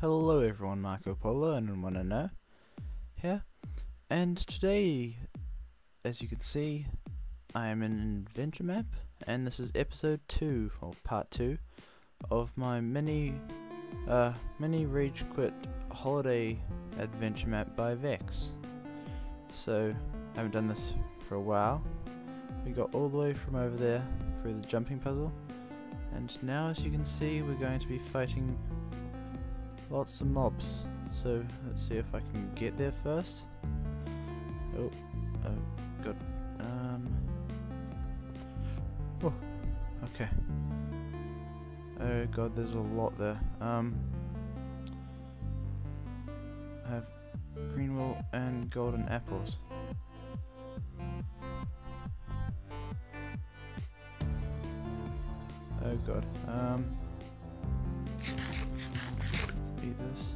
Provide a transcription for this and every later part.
Hello everyone, Marco Polo and Wanna Know here, and today, as you can see, I am in an adventure map, and this is episode 2, or part 2, of my mini rage quit holiday adventure map by Vex. So, I haven't done this for a while. We got all the way from over there through the jumping puzzle, and now as you can see, we're going to be fighting lots of mobs, so let's see if I can get there first. Oh god, oh, okay, oh god, there's a lot there. I have green wool and golden apples. Oh god, this.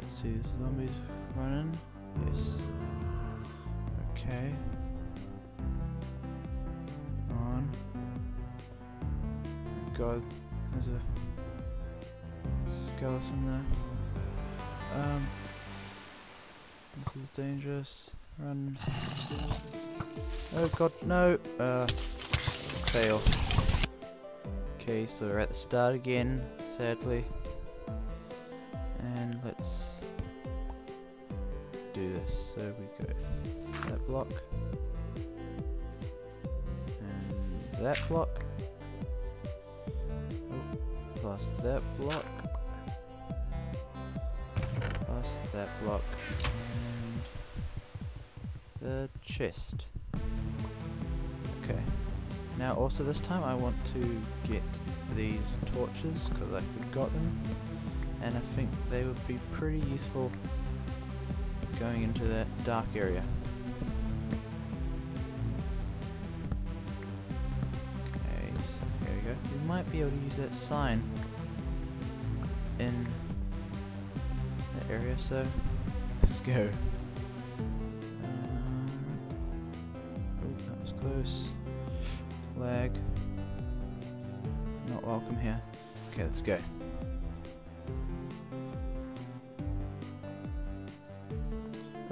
Let's see, this zombie's running. Yes. Okay. Come on. Oh god, there's a skeleton there. This is dangerous. Run. Oh god, no! Fail. Okay, so we're at the start again, sadly, and let's do this. So we go that block, and that block, oh, plus that block, plus that block, and the chest. Okay. Now also this time I want to get these torches because I forgot them, and I think they would be pretty useful going into that dark area. Okay, so here we go. We might be able to use that sign in that area, so let's go. Oh, that was close. Lag. Not welcome here. Okay, let's go.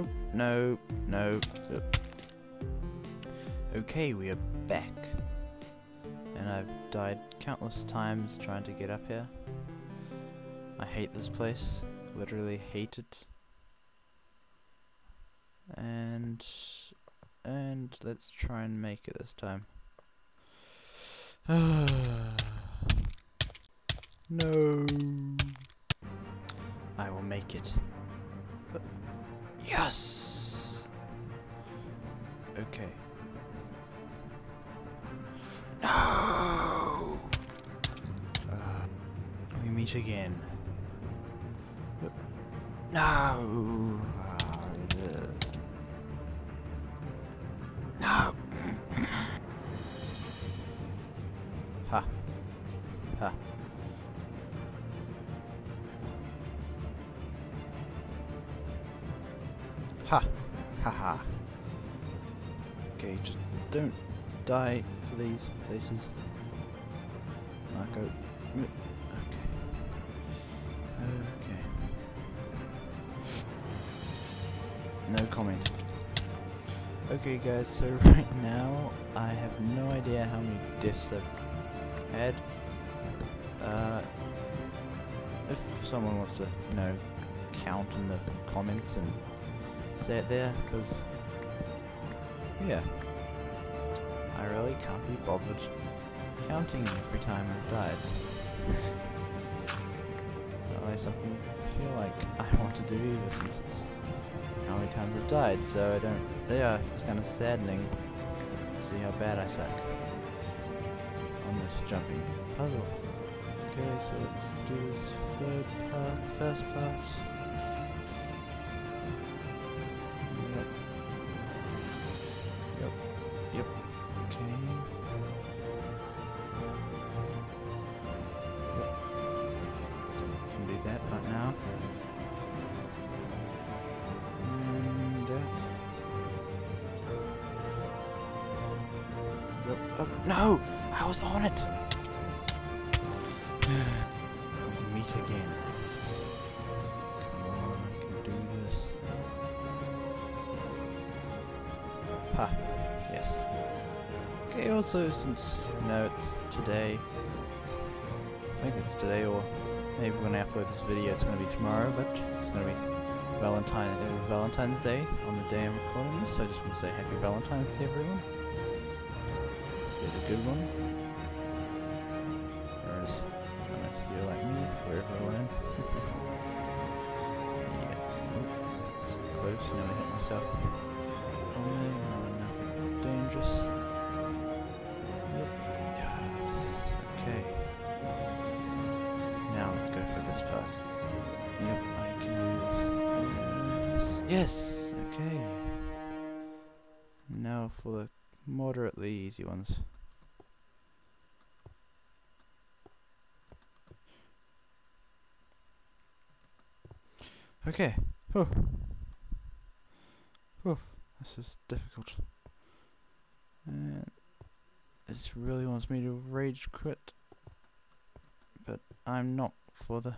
Oh, no. Oh. Okay, we are back. And I've died countless times trying to get up here. I hate this place. Literally hate it. And let's try and make it this time. No, I will make it. Yes. Okay. No. We meet again. No. Ha. Ha. Ha ha. Okay, just don't die for these places, Marco. Okay. No comment. Okay guys, so right now I have no idea how many deaths I've had. If someone wants to, count in the comments and say it there, because, yeah, I really can't be bothered counting every time I've died. It's not really something I feel like I want to do either, since it's how many times I've died, so I don't, yeah, it's kind of saddening to see how bad I suck on this jumping puzzle. Okay, so let's do this first part. Yep, okay. Yep. Can do that part now. And there. Yep, oh, no! I was on it! Ha, yes. Okay, also, since, you know, it's today, I think it's today, or maybe when I upload this video it's going to be tomorrow, but it's going to be Valentine's Day on the day I'm recording this, so I just want to say Happy Valentine's Day, everyone. It's a good one. Whereas, unless you're like me, forever alone. Yeah, oh, close, nearly hit myself. On there, no, nothing dangerous. Yes, okay. Now let's go for this part. Yep, I can do this. Yes, okay. Now for the moderately easy ones. Okay. Oh. Oh, this is difficult. And this really wants me to rage quit, but I'm not, for the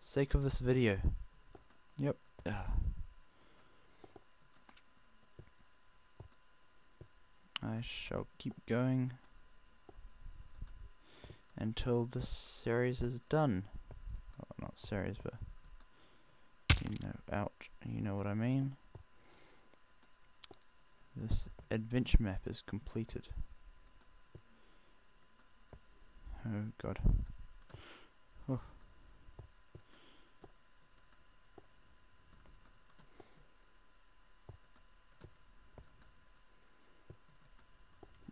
sake of this video. Yep. I shall keep going until this series is done. Well, not series, but you know, ouch, you know what I mean. This adventure map is completed. Oh god. Oh.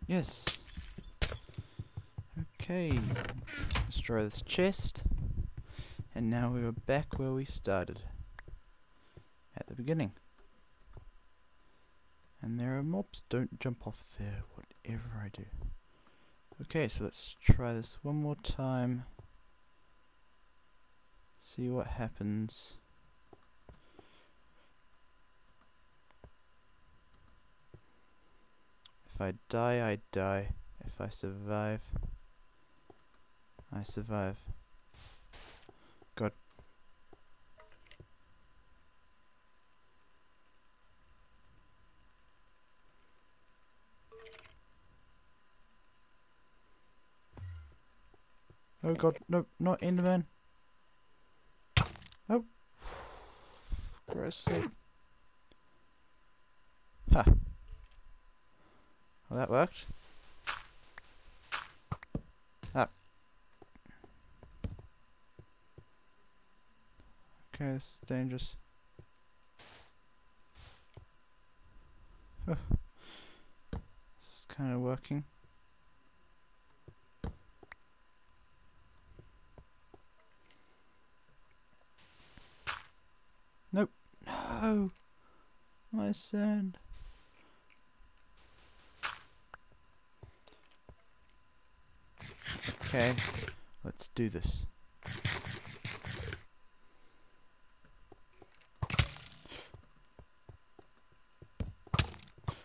Yes. Okay, let's destroy this chest. And now we are back where we started. At the beginning. And there are mobs. Don't jump off there, whatever I do. Okay, so let's try this one more time. See what happens. If I die, I die. If I survive, I survive. God. Oh god, no, not Enderman. Oh. Gross. Ha. Well, that worked. Ah. Okay, this is dangerous. Huh. This is kind of working. Nope. No! My sand. Okay, let's do this.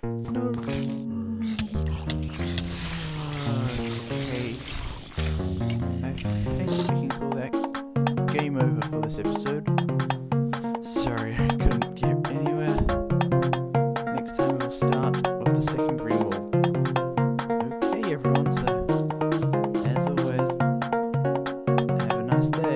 No. Okay. I think we can call that game over for this episode. Sorry, I couldn't get anywhere. Next time we'll start off the second green wall. Okay, everyone, so... have a nice day.